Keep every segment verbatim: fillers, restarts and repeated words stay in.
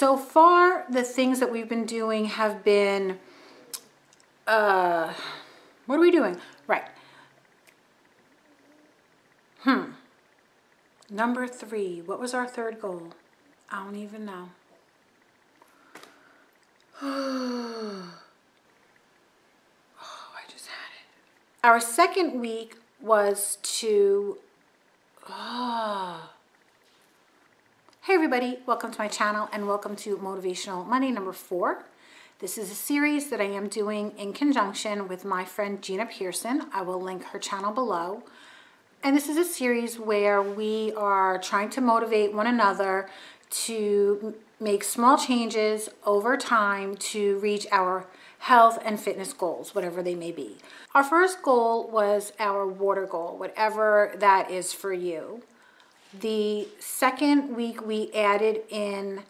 So far, the things that we've been doing have been, uh, what are we doing? Right. Hmm. Number three, what was our third goal? I don't even know. Oh, I just had it. Our second week was to, oh. Hey everybody, welcome to my channel and welcome to Motivational Monday number four. This is a series that I am doing in conjunction with my friend Gina Pearson. I will link her channel below. And this is a series where we are trying to motivate one another to make small changes over time to reach our health and fitness goals, whatever they may be. Our first goal was our water goal, whatever that is for you. The second week we added in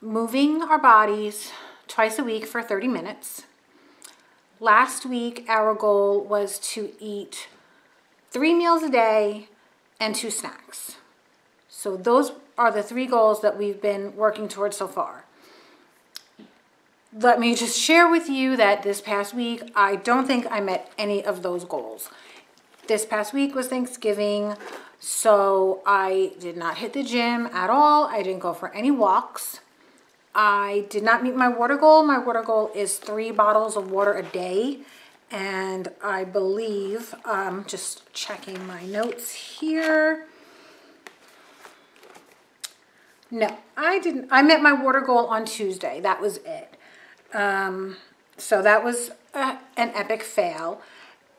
moving our bodies twice a week for thirty minutes. Last week our goal was to eat three meals a day and two snacks. So those are the three goals that we've been working towards so far. Let me just share with you that this past week, I don't think I met any of those goals. This past week was Thanksgiving, so I did not hit the gym at all. I didn't go for any walks. I did not meet my water goal. My water goal is three bottles of water a day. And I believe, um, just checking my notes here. No, I didn't. I met my water goal on Tuesday. That was it. Um, so that was a, an epic fail.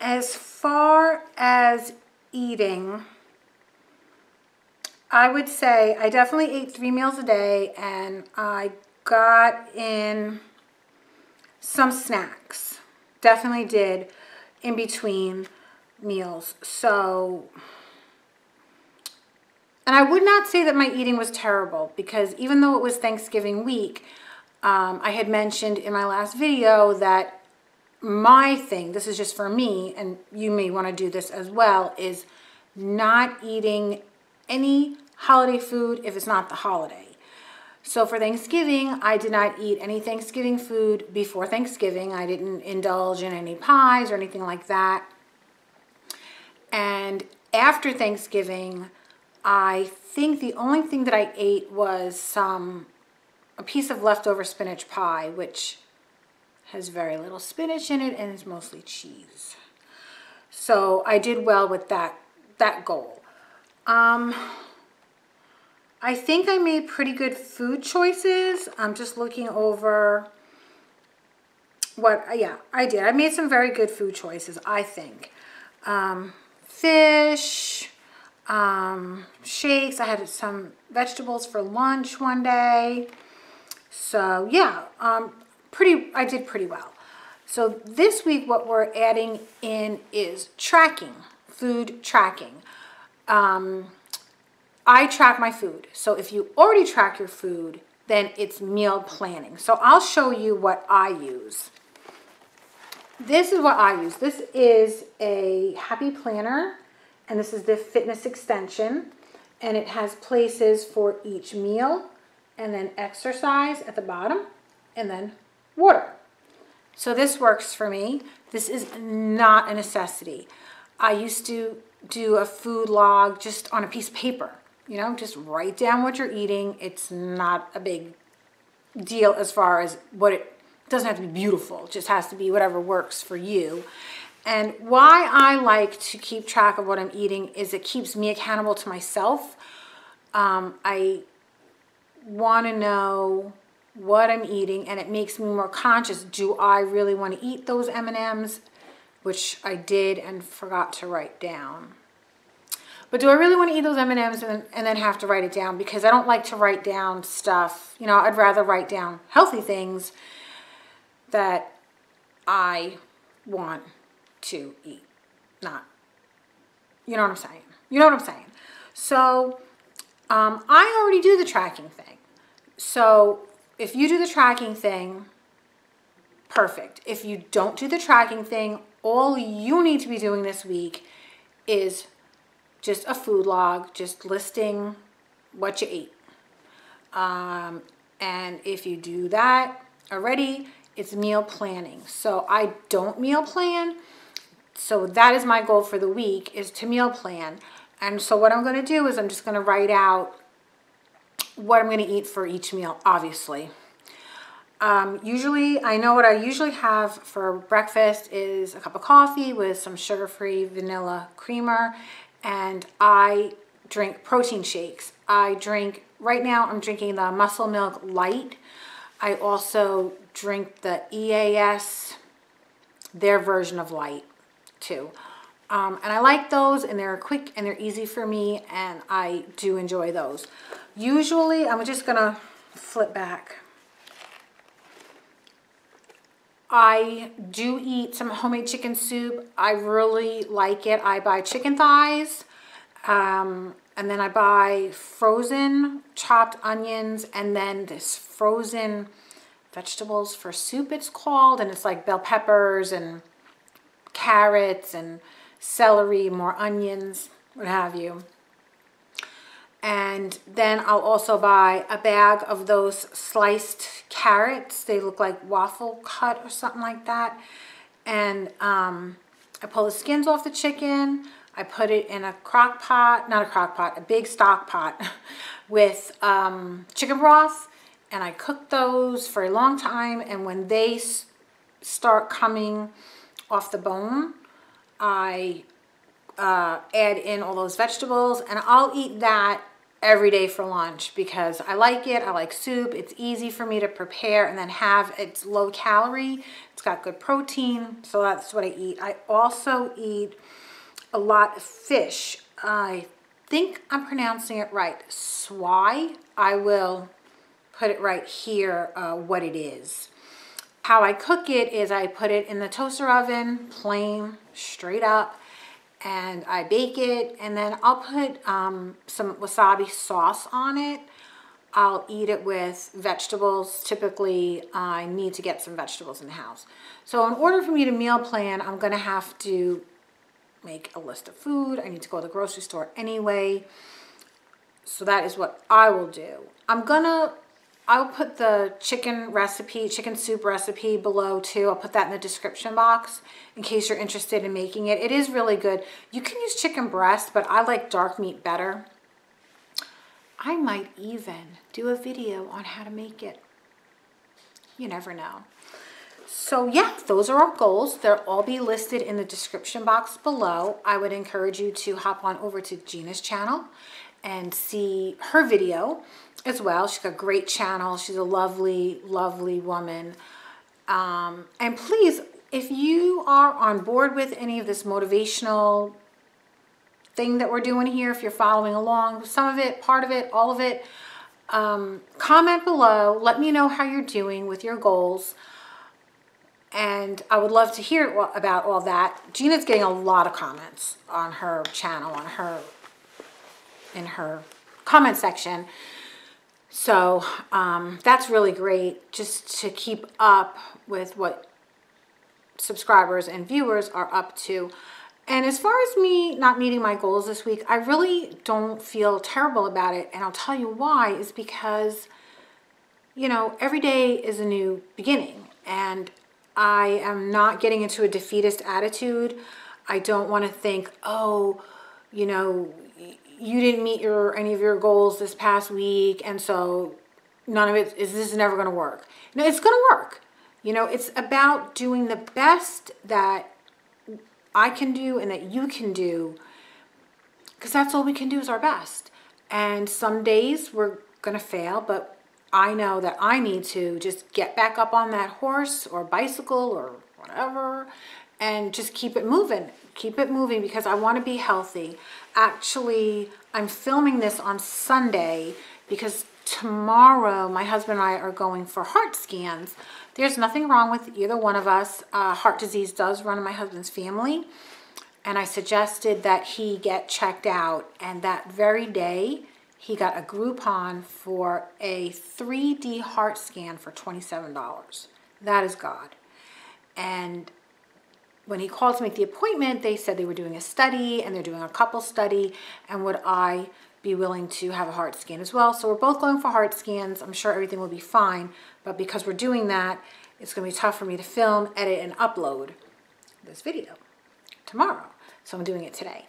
As far as eating, I would say I definitely ate three meals a day and I got in some snacks. Definitely did in between meals. So, and I would not say that my eating was terrible because even though it was Thanksgiving week, um, I had mentioned in my last video that my thing, this is just for me, and you may want to do this as well, is not eating any holiday food if it's not the holiday. So for Thanksgiving, I did not eat any Thanksgiving food before Thanksgiving. I didn't indulge in any pies or anything like that. And after Thanksgiving, I think the only thing that I ate was some a piece of leftover spinach pie, which has very little spinach in it and is mostly cheese. So I did well with that, that goal. Um, I think I made pretty good food choices. I'm just looking over what, yeah, I did. I made some very good food choices, I think. Um, fish, um, shakes. I had some vegetables for lunch one day. So yeah, um, pretty. I did pretty well. So this week what we're adding in is tracking, food tracking. Um, I track my food. So if you already track your food, then it's meal planning. So I'll show you what I use. This is what I use. This is a Happy Planner, and this is the fitness extension. And it has places for each meal, and then exercise at the bottom, and then water. So this works for me. This is not a necessity. I used to do a food log just on a piece of paper. You know, just write down what you're eating. It's not a big deal as far as what it, it doesn't have to be beautiful. It just has to be whatever works for you. And why I like to keep track of what I'm eating is it keeps me accountable to myself. Um, I want to know what I'm eating and it makes me more conscious. Do I really want to eat those M and M's? Which I did and forgot to write down. But do I really want to eat those M and M's and, and then have to write it down? Because I don't like to write down stuff. You know, I'd rather write down healthy things that I want to eat. Not, you know what I'm saying? You know what I'm saying? So um, I already do the tracking thing. So if you do the tracking thing, perfect. If you don't do the tracking thing, all you need to be doing this week is just a food log, just listing what you ate. Um, and if you do that already, it's meal planning. So I don't meal plan. So that is my goal for the week, is to meal plan. And so what I'm going to do is I'm just going to write out what I'm going to eat for each meal, obviously. Um, usually, I know what I usually have for breakfast is a cup of coffee with some sugar-free vanilla creamer, and I drink protein shakes. I drink, right now I'm drinking the Muscle Milk Light. I also drink the E A S, their version of Light too. Um, and I like those, and they're quick and they're easy for me, and I do enjoy those. Usually, I'm just gonna flip back. I do eat some homemade chicken soup. I really like it. I buy chicken thighs, um, and then I buy frozen chopped onions, and then this frozen vegetables for soup, it's called, and it's like bell peppers and carrots and celery, more onions, what have you. And then I'll also buy a bag of those sliced carrots. They look like waffle cut or something like that. And um, I pull the skins off the chicken. I put it in a crock pot, not a crock pot, a big stock pot with um, chicken broth. And I cook those for a long time. And when they start coming off the bone, I uh, add in all those vegetables, and I'll eat that every day for lunch because I like it. I like soup. It's easy for me to prepare and then have. It's low calorie. It's got good protein. So that's what I eat. I also eat a lot of fish. I think I'm pronouncing it right. Swai. I will put it right here uh, what it is. How I cook it is I put it in the toaster oven, plain, straight up, and I bake it, and then I'll put um, some wasabi sauce on it. I'll eat it with vegetables. Typically, uh, I need to get some vegetables in the house. So in order for me to meal plan, I'm gonna have to make a list of food. I need to go to the grocery store anyway. So that is what I will do. I'm gonna I'll put the chicken recipe, chicken soup recipe below too. I'll put that in the description box in case you're interested in making it. It is really good. You can use chicken breast, but I like dark meat better. I might even do a video on how to make it. You never know. So yeah, those are our goals. They'll all be listed in the description box below. I would encourage you to hop on over to Gina's channel and see her video as well. She's got a great channel. She's a lovely, lovely woman. Um, and please, if you are on board with any of this motivational thing that we're doing here, if you're following along, some of it, part of it, all of it, um, comment below. Let me know how you're doing with your goals. And I would love to hear about all that. Gina's getting a lot of comments on her channel, on her in her comment section. So um, that's really great, just to keep up with what subscribers and viewers are up to. And as far as me not meeting my goals this week, I really don't feel terrible about it. And I'll tell you why, is because, you know, every day is a new beginning. And I am not getting into a defeatist attitude. I don't want to think, oh, you know, you didn't meet your any of your goals this past week, and so none of it is this is never going to work. No, it's going to work. You know, it's about doing the best that I can do and that you can do, because that's all we can do is our best. And some days we're going to fail, but I know that I need to just get back up on that horse or bicycle or whatever and just keep it moving. Keep it moving, because I want to be healthy. Actually, I'm filming this on Sunday because tomorrow my husband and I are going for heart scans. There's nothing wrong with either one of us. Uh, heart disease does run in my husband's family, and I suggested that he get checked out, and that very day he got a Groupon for a three D heart scan for twenty-seven dollars. That is God. And when he called to make the appointment, they said they were doing a study, and they're doing a couple study, and would I be willing to have a heart scan as well. So we're both going for heart scans. I'm sure everything will be fine, but because we're doing that, it's gonna be tough for me to film, edit, and upload this video tomorrow. So I'm doing it today.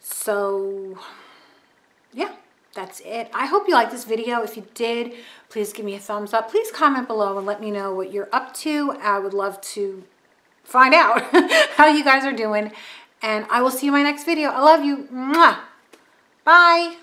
So yeah, that's it. I hope you liked this video. If you did, please give me a thumbs up. Please comment below and let me know what you're up to. I would love to find out how you guys are doing. And I will see you in my next video. I love you. Mwah. Bye.